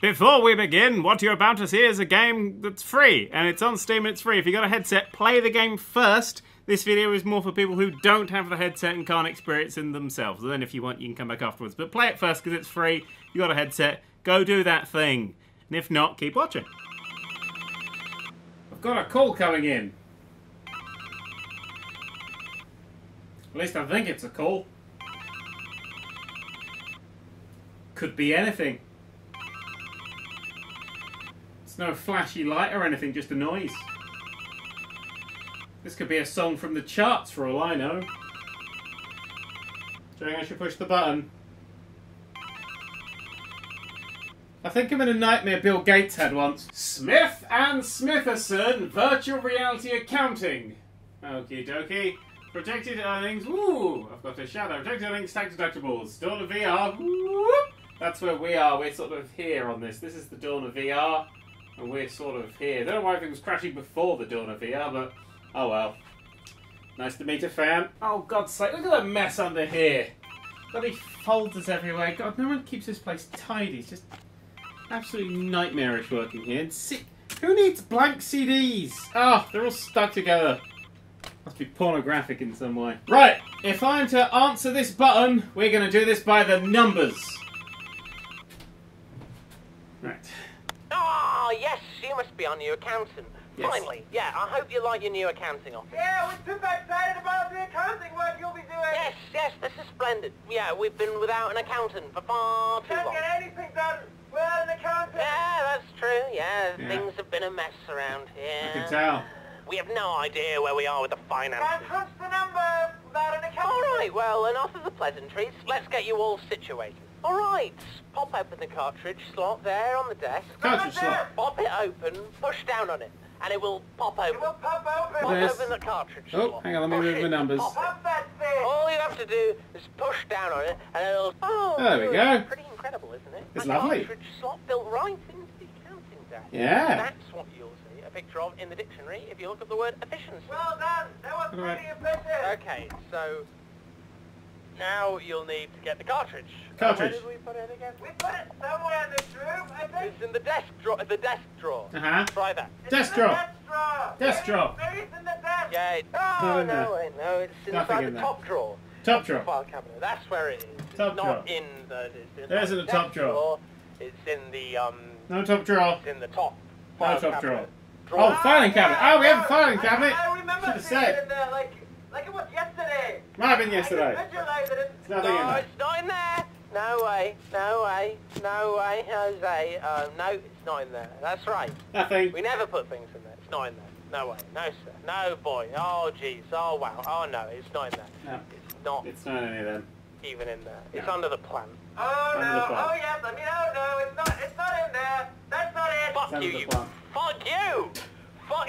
Before we begin, what you're about to see is a game that's free, and it's on Steam and it's free. If you've got a headset, play the game first. This video is more for people who don't have the headset and can't experience it themselves. And then if you want, you can come back afterwards. But play it first because it's free, you got a headset, go do that thing. And if not, keep watching. I've got a call coming in. At least I think it's a call. Could be anything. No flashy light or anything, just a noise. This could be a song from the charts for all I know. Do you think I should push the button? I think I'm in a nightmare Bill Gates had once. Smith and Smitherson Virtual Reality Accounting. Okie dokie. Projected earnings. Woo! I've got a shadow. Projected earnings, tax deductibles. Dawn of VR. Whoop! That's where we are. We're sort of here on this. This is the dawn of VR. And we're sort of here. I don't know why everything was crashing before the dawn of VR, but oh well. Nice to meet a fan. Oh, God's sake, look at that mess under here. Bloody folders everywhere. God, no one keeps this place tidy. It's just absolutely nightmarish working here. And who needs blank CDs? Oh, they're all stuck together. Must be pornographic in some way. Right, if I'm to answer this button, we're going to do this by the numbers. Right. Oh, yes, you must be our new accountant. Yes. Finally, yeah, I hope you like your new accounting office. Yeah, we're super excited about the accounting work you'll be doing. Yes, yes, this is splendid. Yeah, we've been without an accountant for far too long. Can't get anything done without an accountant. Yeah, that's true, yeah. Things have been a mess around here. I can tell. We have no idea where we are with the finances. Can't punch the number without an accountant. All right, well, enough of the pleasantries. Let's get you all situated. Alright, pop open the cartridge slot there on the desk. Cartridge slot. Pop it open, push down on it, and it will pop open. It will pop open. Pop open the cartridge slot. Oh, hang on, let me move the numbers. Pop that thing. All you have to do is push down on it, and it'll... Oh, there we go. Pretty incredible, isn't it? It's lovely. The cartridge slot built right into the accounting desk. Yeah. That's what you'll see a picture of in the dictionary if you look at the word efficiency. Well done. That was pretty efficient. Okay, so... Now you'll need to get the cartridge. Cartridge. Where did we put it again? We put it somewhere in this room, I think. It's in the desk drawer. The desk drawer. Uh-huh. Try that. Desk drawer. Desk drawer. It's in the desk. Yeah. It's... Oh, no, wait, no. It's inside the top drawer. Top drawer. File cabinet. That's where it is. Top drawer. Not in the... There isn't a top drawer. It's in the... No top drawer. It's in the top. No top drawer. Oh, filing cabinet. Oh, we have a filing cabinet. I remember seeing it in there, like it was yesterday. Might have been yesterday. It's nothing in there. No, it's not in there. No way. No way. No way, Jose. No, it's not in there. That's right. Nothing. We never put things in there. It's not in there. No way. No, sir. No, boy. Oh, jeez. Oh, wow. Oh, no. It's not in there. No. It's not. It's not in any of them. Even in there. No. It's under the plan. Oh, under no. Plan. Oh, yes. I mean, oh, no. It's not. It's not in there. That's not it. Fuck you, you. Fuck you.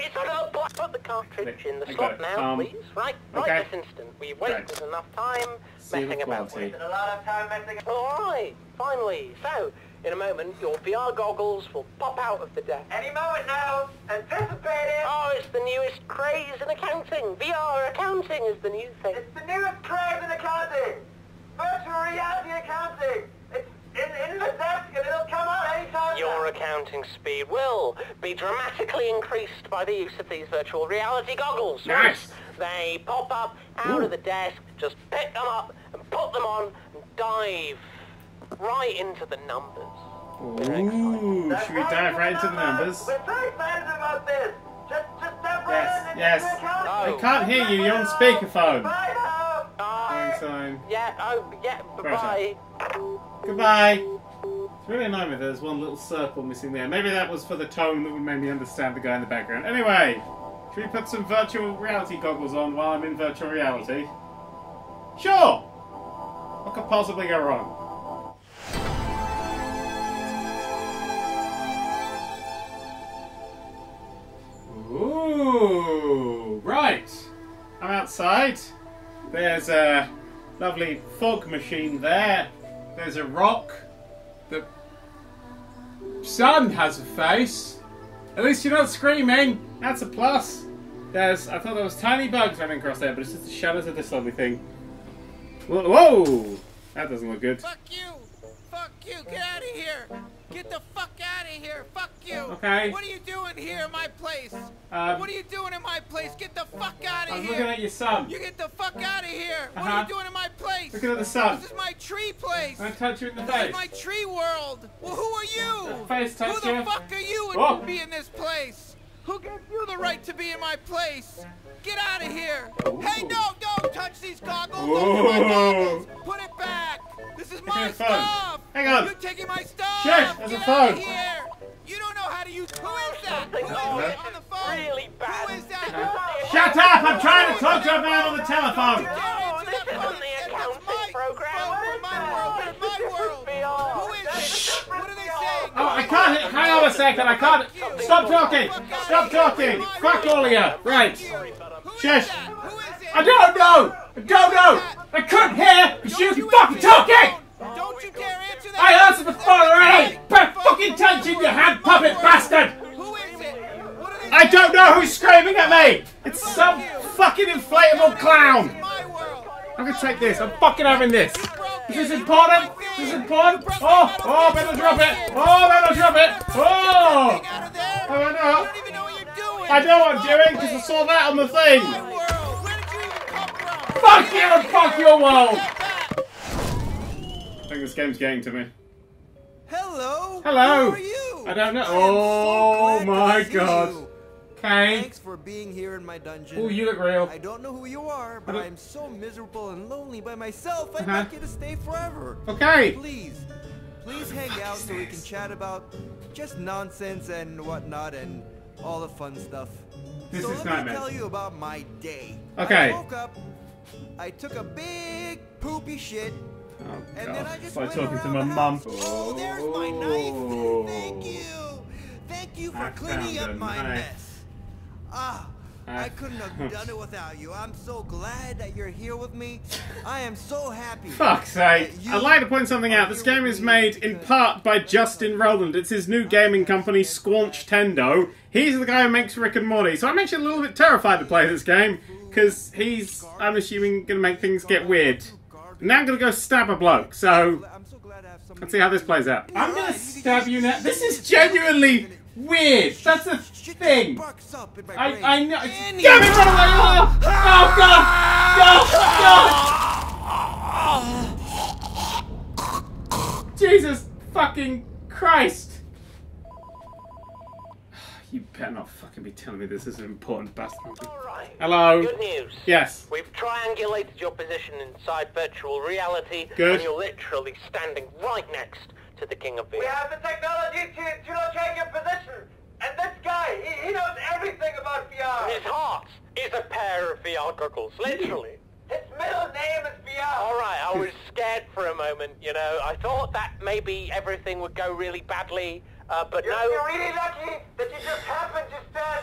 It's on the... Put the cartridge in the slot now, please. Right this instant. We wasted enough time messing about with it. A lot of time messing about. Alright, finally. So, in a moment, your VR goggles will pop out of the deck. Any moment now. Anticipate it. Oh, it's the newest craze in accounting. VR accounting is the new thing. It's the newest craze in accounting. Virtual reality accounting. In the desk and it'll come out anytime. Your accounting speed will be dramatically increased by the use of these virtual reality goggles. Nice. They pop up out of the desk, just pick them up and put them on and dive right into the numbers. Ooh, should we dive right into the numbers? We're so excited about this. Just dive right in. Yes, yes. No. I can't hear you, you're on speakerphone. Bye, home. Bye. Yeah, oh, yeah, bye-bye. Goodbye! It's really annoying that there's one little circle missing there. Maybe that was for the tone that would make me understand the guy in the background. Anyway, should we put some virtual reality goggles on while I'm in virtual reality? Sure! What could possibly go wrong? Ooh! Right! I'm outside. There's a lovely fog machine there. There's a rock. The sun has a face. At least you're not screaming. That's a plus. I thought there was tiny bugs running across there, but it's just the shadows of this lovely thing. Whoa! That doesn't look good. Fuck you! Fuck you! Get out of here! Get Get the fuck out of here. Fuck you. Okay. What are you doing here in my place? What are you doing in my place? Get the fuck out of here. I was looking at your son. You get the fuck out of here. What are you doing in my place? Looking at the sun. This is my tree place. I'm going to touch you in the face. This is my tree world. Well, who are you? Who the fuck are you to be in this place? Who gave you the right to be in my place? Get out of here. Ooh. Hey, no, don't touch these goggles. Those are my goggles. Put it back. This is my stuff. Hang on. You're taking my stuff. Shit, get out of here. You don't know how to use... Who is that? Who is that on the phone? Really bad. Who is that? Shut up. I'm trying to talk to a man on the telephone. No, this isn't the accounting program. My world. Who is it? What are they saying? Oh, I can't... Hang on a second. I can't... Stop talking. Stop talking. Fuck all of you. Right. Shush. I don't know. I don't know. I couldn't hear because you were fucking talking. Don't you dare answer that. I answered the phone already. Put fucking touch in your hand, puppet bastard. Who is it? What are they? I don't know who's screaming at me. It's some fucking inflatable clown. I'm gonna take this. I'm fucking having this. Is this important? Is this important? Oh, oh, better drop it. Oh, better drop it. Oh. Oh, no. I know what I'm doing because I saw that on the thing. Fuck you and fuck your world. I think this game's getting to me. Hello. Hello. Who are you? I don't know. Oh my god. Okay. Thanks for being here in my dungeon. Oh, you look real. I don't know who you are, but I'm so miserable and lonely by myself. I'm not going to stay forever. Okay. Please hang out so we can chat about just nonsense and whatnot and all the fun stuff. This is nightmare. So let me tell you about my day. Okay. I woke up. I took a big poopy shit. Oh, and then I just went talking to my mum. Oh, there's my knife. Thank you. Thank you for cleaning up my mess. Ah, I couldn't have done it without you. I'm so glad that you're here with me. I am so happy. Fuck's sake. I'd like to point something out. This game is made in part by Justin Rowland. It's his new gaming company, Squanch Tendo. He's the guy who makes Rick and Morty. So I'm actually a little bit terrified to play this game, because he's, I'm assuming, going to make things get weird. And now I'm going to go stab a bloke, so let's see how this plays out. I'm going to stab you now. This is genuinely... weird. That's a thing. I know. Get me run away! Oh, oh god! No! No! Jesus fucking Christ! You better not fucking be telling me this is an important bastard. Alright. Hello. Good news. Yes. We've triangulated your position inside virtual reality. Good. And you're literally standing right next to the King of Beer. We have the technology to locate your position. And this guy, he knows everything about VR. His heart is a pair of VR goggles, literally. His middle name is VR. Alright, I was scared for a moment, you know. I thought that maybe everything would go really badly. But you're really lucky that you just happened to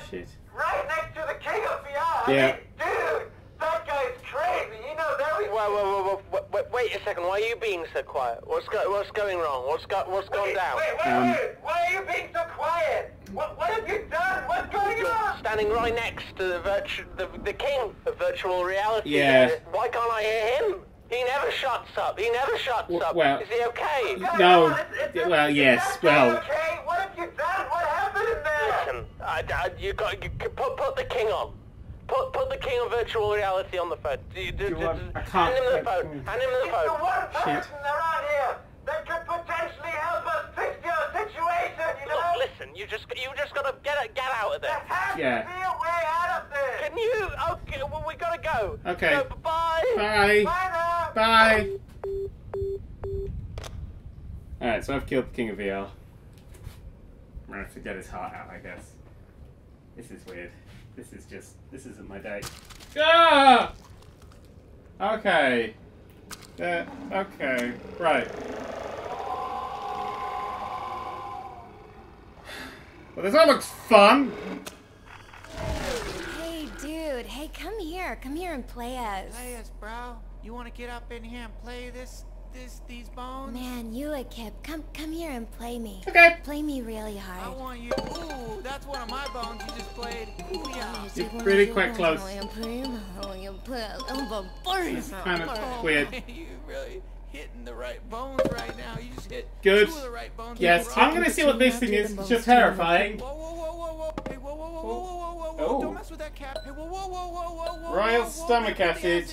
stand right next to the King of VR. Yeah. I mean, dude, that guy's crazy. He knows everything. Wait a second. Why are you being so quiet? What's going wrong? What's gone down? Wait. Why are you being so quiet? What have you done? What's going on? Standing right next to the King of virtual reality. Yeah. Why can't I hear him? He never shuts up. Well, is he okay? No. Well, yes. Well. Okay. What have you done? What happened in there? Listen, you put the king on. Put the King of virtual reality on the phone. Hand him the phone. Hand him the phone. He's the one person around here that could potentially help us fix your situation. You know. Look, listen. You just gotta get out of there. There has to be a way out of this. Can you? Okay. Well, we gotta go. Okay. So, bye. Bye. Bye now. Bye! Alright, so I've killed the King of VR. I'm gonna have to get his heart out, I guess. This is weird. This isn't my day. Ah! Okay. Okay. Right. Well, this all looks fun! Hey, dude. Hey, come here. Come here and play us. Play us, bro. You want to get up in here and play these bones? Man, you a kid. Come here and play me. Okay. Play me really hard. I want you. Ooh, that's one of my bones you just played. Ooh, yeah. You're pretty quite close. That's kind of weird. You really hitting the right bones right now. You just hit good. Two of the right bones. Yes, I'm gonna see what this thing is. It's just terrifying. Whoa, whoa, whoa, whoa, whoa. Hey, whoa, whoa, whoa, whoa, whoa, whoa. Oh. Don't mess with that cap. Hey, whoa, whoa, whoa, whoa, whoa. Royal stomach acid.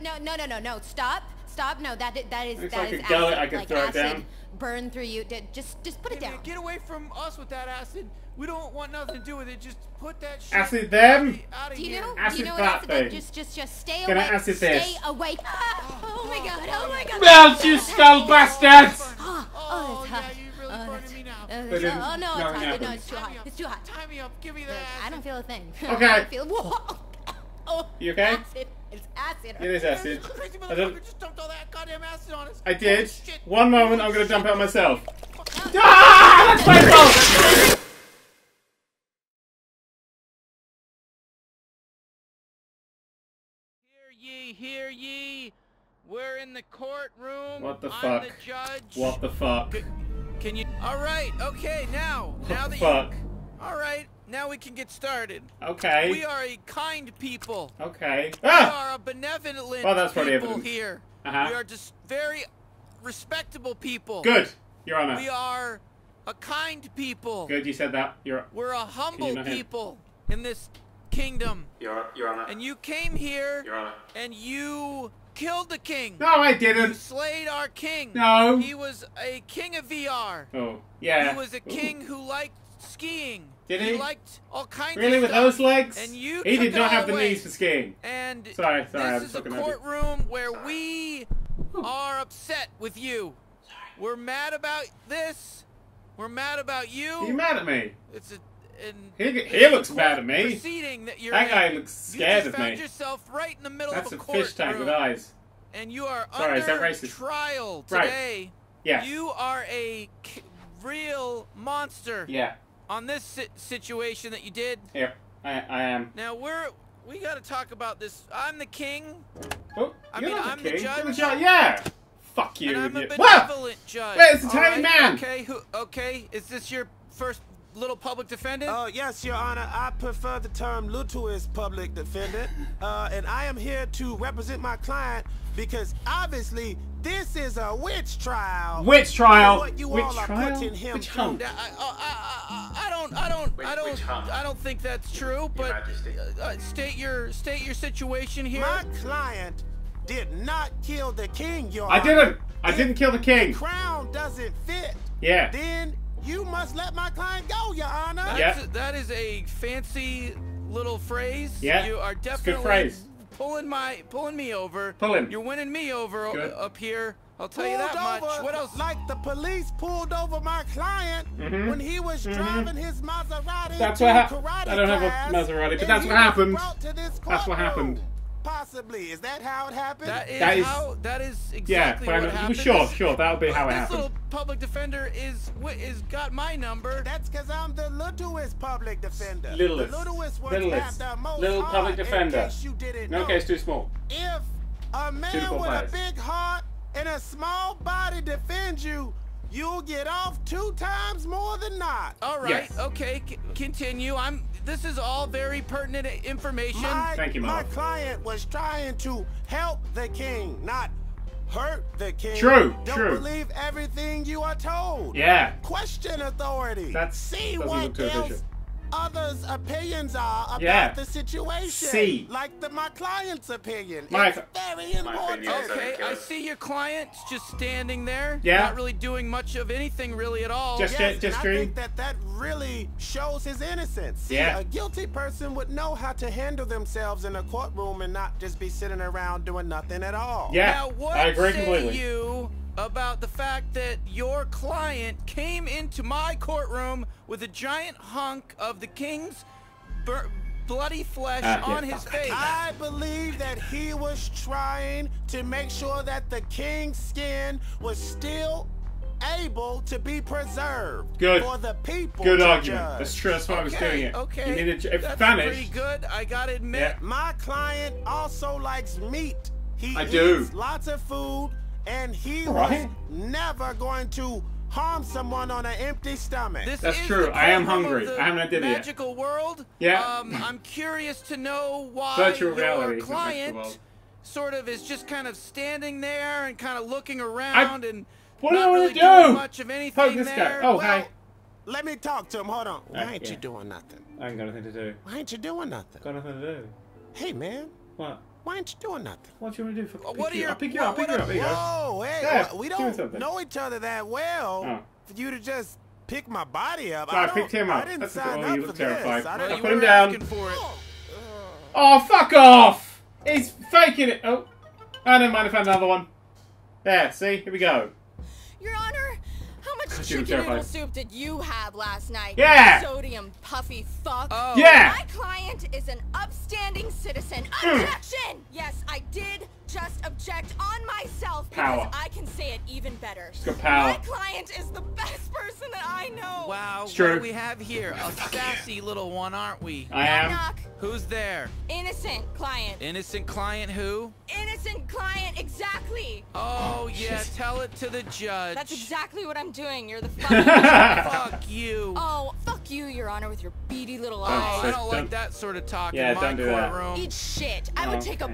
No, no, no, no, no. Stop. Stop. No, that is that like is acid. I can like throw acid. It down. Burn through you. Just put it down. Man, get away from us with that acid. We don't want nothing to do with it. Just put that shit acid them. Out of do you know? Acid do you know that thing. Just stay away. Acid stay this. Away. Ah, oh my god. Oh my god. Melt, you skull bastards. Oh, oh, it's hot. Yeah, you really burning me now. Oh no, it's hot. No, it's too hot. It's too hot. Tie me up. Give me that. I don't feel a thing. Okay. I feel. Whoa. Oh. You okay? Acid. It's acid. It is acid. Crazy motherfucker just dumped all that goddamn acid on us. I did. Shit. One moment, I'm gonna dump out myself. Ah! That's my fault! Hear ye, hear ye. We're in the courtroom. What the fuck? I'm the judge. What the fuck? Can you... Alright, okay, now. What now the fuck? Alright. Now we can get started. Okay. We are a kind people. Okay. Ah! We are a benevolent well, that's pretty people evident. Here. Uh-huh. We are just very respectable people. Good, Your Honor. We are a kind people. Good, you said that. We're a humble people in this kingdom. Your Honor. And you came here. Your Honor. And you killed the king. No, I didn't. You slayed our king. No. He was a king of VR. Oh, yeah. He was a king Ooh. Who liked skiing. Did he? Liked all kinds really, of with stuff. Those legs? And you he did not have the knees for skiing. And sorry, this is a courtroom where we are upset with you. Sorry. We're mad about this. We're mad about you. Are you mad at me? It's a. And he looks mad at me. That, guy looks scared of me. You found yourself right in the middle of a courtroom. Fish tank with eyes. And you are under trial today. Right. Yeah. You are a real monster. Yeah. On this situation that you did. Yeah, I am. Now we gotta talk about this. I'm the king. Oh, I'm the judge. You're the judge. Yeah. Fuck you. And I'm a benevolent judge. Wait, it's a tiny man. Okay, okay, is this your first little public defendant? Oh yes, Your Honor. I prefer the term "lutuous public defendant," and I am here to represent my client because obviously this is a witch trial. Witch trial. What you witch all are trial? Putting him witch through. I don't think that's true. But state your situation here. My client did not kill the king, Your Honor. I didn't kill the king. The crown doesn't fit. Yeah. Then. You must let my client go, Your Honor. That is a fancy little phrase. Yeah. You are definitely pulling me over. Pull him. You're winning me over up here. I'll tell you that much. What else? Like the police pulled over my client when he was driving his Maserati. That's what happened. I don't have a Maserati, but that's what happened. That's what happened. Possibly. Is that how it happened? That is exactly what happened. Sure, that'll be how it happened. This little public defender is got my number. That's because I'm the littlest public defender. Littlest. The littlest one have the most little public defender. In case you didn't know. No case too small. If a man with a big heart and a small body defends you, you'll get off 2 times more than not. All right. Yes. Okay. Continue. This is all very pertinent information. Thank you, Mom. My client was trying to help the king, not hurt the king. True. Don't believe everything you are told. Yeah. Question authority. That's see what else others' opinions are about the situation. See. Like my client's opinion. It's very important. Okay, I see your client's just standing there. Yeah. Not really doing much of anything really at all. Just I think that really shows his innocence. Yeah. A guilty person would know how to handle themselves in a courtroom and not just be sitting around doing nothing at all. Yeah, now, what I agree completely. You about the fact that your client came into my courtroom with a giant hunk of the king's bloody flesh on his face. I believe that he was trying to make sure that the king's skin was still able to be preserved for the people. Good argument. Judge. That's true. That's why I was doing it. Okay. You needed to, that's vanished. Pretty good. I gotta admit. Yeah. My client also likes meat. He eats lots of food. And he was never going to harm someone on an empty stomach. That's true. I am hungry. I haven't did it yet. Magical world. Yeah. I'm curious to know why your client sort of is just kind of standing there and kind of looking around and what not really doing much of anything there. Oh, well, hi. Let me talk to him. Hold on. Why ain't you doing nothing? I ain't got nothing to do. Why ain't you doing nothing? Got nothing to do. Hey, man. What? Why ain't you doing nothing? What do you want to do? I'll pick you up. There you go. Whoa, hey, yeah, we don't know each other that well for you to just pick my body up. So I picked him up. I didn't sign up for this. I put him down. Oh, fuck off! He's faking it. Oh, I don't mind if I found another one. There, see? Here we go. Your Honor, how much chicken soup did you have last night? Yeah! Sodium puffy fuck. Oh. Yeah! My client is an upstanding citizen. Objection! Yes, I did just object on myself because I can say it even better. My client is the best person that I know. Wow, what do we have here? A sassy little one, aren't we? I am. Knock, knock. Who's there? Innocent client. Innocent client who? Innocent client, exactly. Oh, yeah, tell it to the judge. That's exactly what I'm doing. You're the fucking fuck you. Oh, fuck you, Your Honor, with your beady little eyes. Oh, I don't like that sort of talk in my courtroom. Eat shit. I would take a...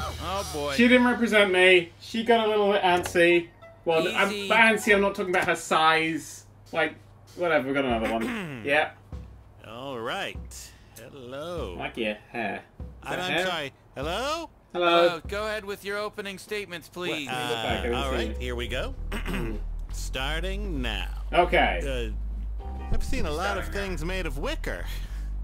Oh, boy. She didn't represent me. She got a little bit antsy. Well, I'm not talking about her size. Like, whatever, we got another one. Yeah. All right. Hello. Like your hair. I'm sorry. Hello? Hello. Go ahead with your opening statements, please. All right, here we go. Starting now. Okay. I've seen a lot of things made of wicker.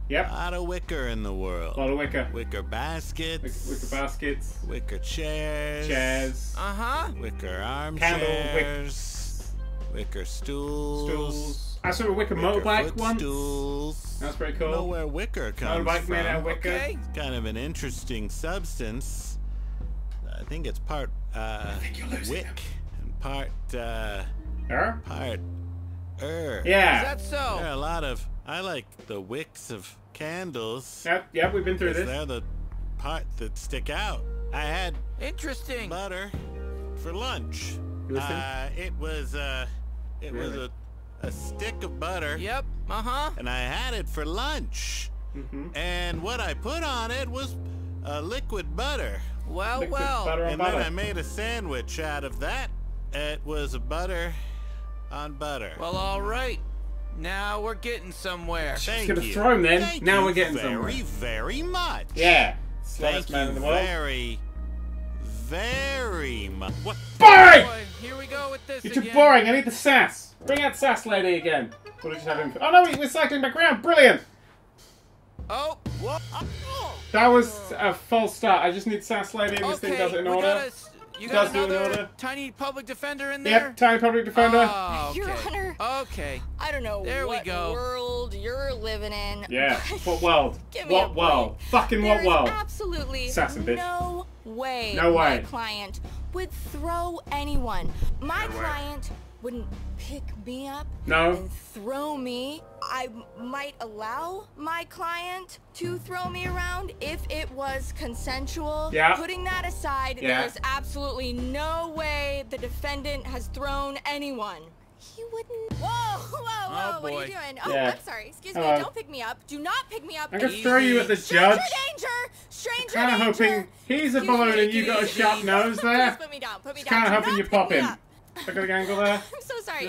Yep. A lot of wicker in the world. A lot of wicker. Wicker baskets. Wicker baskets. Wicker chairs. Chairs. Uh-huh. Wicker armchairs. Wicker stools. Stools. I saw a wicker motorbike once. Stools. That's pretty cool. Know where wicker comes from. Motorbike made out of wicker. Okay. It's kind of an interesting substance. I think it's part wick and part part ur. Yeah. Is that so? There are a lot of... I like the wicks of candles. Yep, we've been through this. They're the part that stick out. I had butter for lunch. You listening? It was a stick of butter. Yep. And I had it for lunch. And what I put on it was liquid butter. Well, Then I made a sandwich out of that. It was a butter on butter. Well, all right. Now we're getting somewhere. She's gonna throw him then. Now we're getting somewhere. Thank you very, very much. Yeah. Smartest man in the world. Very, very much. What? Boring! Here we go with this. You're too boring. I need the sass. Bring out sass lady again. What did you have him for? Oh no, we're cycling back around. Brilliant. Oh. What? That was a false start. I just need sass lady and this thing does it in order. You got another tiny public defender in there? Yep, tiny public defender. Oh, Your Honor. Okay. I don't know what world you're living in. Yeah, what world? What world? Fucking what world? Absolutely no way my client would throw anyone. My client wouldn't pick me up and throw me. I might allow my client to throw me around if it was consensual. Yeah. Putting that aside, there is absolutely no way the defendant has thrown anyone. He wouldn't. Whoa, whoa, whoa, what are you doing? Oh, I'm sorry. Excuse me, don't pick me up. Do not pick me up. I'm going to throw you at the judge. Stranger danger. Kind of hoping he's a balloon and you got a sharp nose there. Please put me down, put me down. Kind of hoping you pop him. Angle there. I'm so sorry.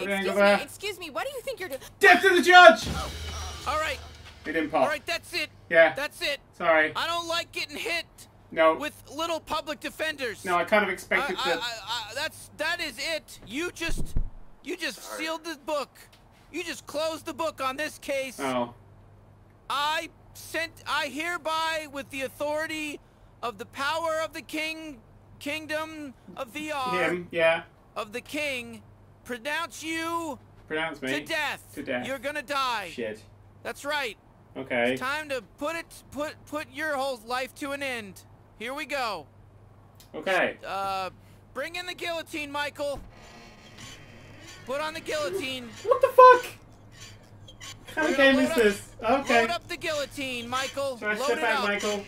Excuse me. What do you think you're doing? Death to the judge! All right. It didn't pop. All right, that's it. Yeah. That's it. Sorry. I don't like getting hit. No. With little public defenders. No, I kind of expected that. That is it. You just sealed the book. You just closed the book on this case. Oh. I hereby, with the authority of the power of the kingdom of VR. Him. Yeah. Of the king, pronounce me to death. To death. You're gonna die. Shit. That's right. Okay. It's time to put your whole life to an end. Here we go. Okay. Bring in the guillotine, Michael. Put on the guillotine. What the fuck? What kind of game is this? Okay. Load up the guillotine, Michael. Load it up, Michael.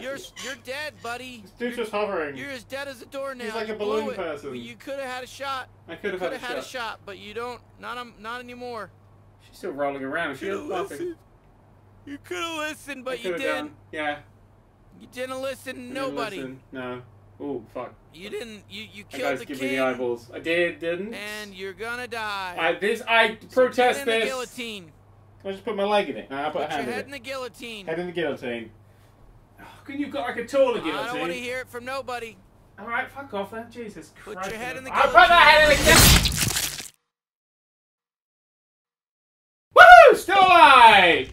You're dead, buddy. This dude's just hovering. You're as dead as a doornail. He's like a balloon person. You could have had a shot. I could have had a shot, but you don't. Not anymore. She's still rolling around. She doesn't. You could have listened, but you didn't. Yeah. You didn't listen. Nobody. No. Oh fuck. You didn't. You killed the king. That guy's giving me the eyeballs. I did. Didn't. And you're gonna die. I protest this. Get in the guillotine. I just put my leg in it. No, I put a hand in it. Put your head in the guillotine. Head in the guillotine. Oh, can you got like a taller guillotine? I don't want to hear it from nobody. All right, fuck off then. Jesus Christ. Put your head in the guillotine. I put that head in the guillotine. Woohoo! Still alive.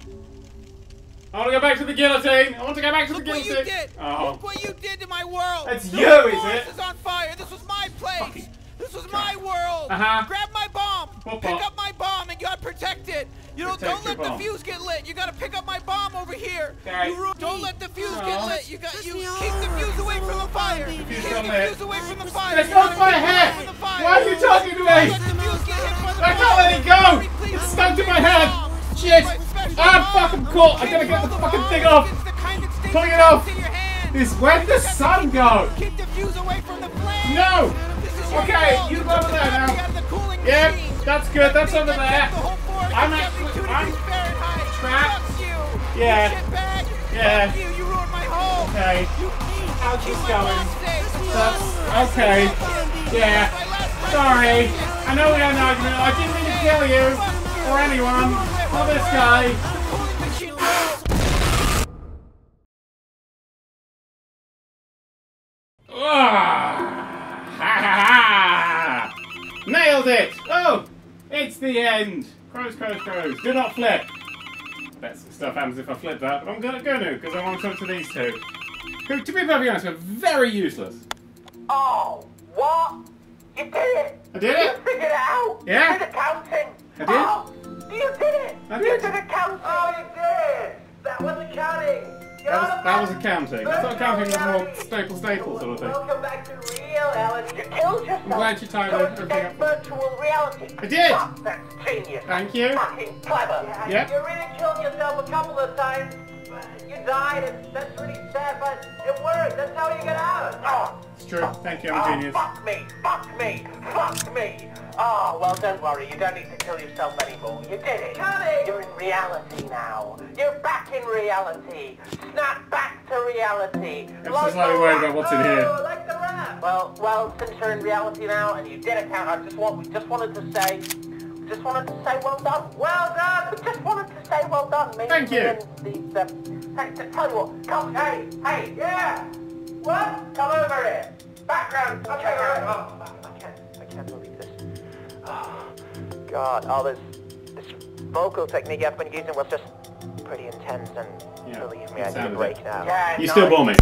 I want to go back to the guillotine. I want to go back to the guillotine. Look what you did. Oh. Look what you did to my world. That's you, is it? This is on fire. This was my place. Fucking this was my world. Grab my bomb. Pick up my bomb and you gotta protect it. You don't let the fuse get lit. You gotta pick up my bomb over here. Okay. You don't let the fuse get lit. You got you keep the fuse away from the fire. Keep the fuse away from the fire. That's not my head. Why are you talking to me? I can't let it go. It's stuck to my head. Shit. I'm fucking caught. I gotta get the fucking thing off. Pulling it off. Where did the sun go? Keep the fuse away from the flame. No. Okay, you go over there now. Yep, that's good, that's over there. I'm trapped. Yeah. Yeah. Okay. I'll keep going. That's okay. Yeah. Sorry. I know we had an argument. I didn't mean to kill you. Or anyone. Or this guy. Nailed it! Oh! It's the end! Crows, crows, crows. Do not flip! I bet some stuff happens if I flip that, but I'm gonna go to, because I want to talk to these two. Who, to be very honest, are very useless. Oh, what? You did it! I did it? You figured it out! Yeah? You did accounting! I did? Oh, you did it! I did. You did accounting! Oh, you did! That was accounting! That was accounting. I thought accounting was more staple sort of thing. Welcome back to real, Alan. You killed yourself. I'm glad you tied everything up. Virtual reality. I did. Oh, that's genius. Thank you. Fucking clever. Yeah, yep. You really killed yourself a couple of times. You died, and that's really sad, but it worked. That's how you get out. Oh, it's true. Thank you. I'm a genius. Fuck me. Fuck me. Fuck me. Oh, well, don't worry. You don't need to kill yourself anymore. You did it. You're in reality now. You're back in reality. Snap back to reality. I'm so slightly worried about what's in here. Oh, like the rap. Well, since you're in reality now and you did account, we just wanted to say well done. Well done. We just wanted to say well done. Maybe thank you. To tell you what, come, hey, yeah. What? Come over here. Background. Okay, right. I can't believe this. Oh, God, all this vocal technique I've been using was just pretty intense, and believe me, I need a break now. Yeah, you still bore me.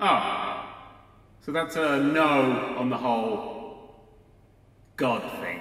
Oh. So that's a no on the whole God thing.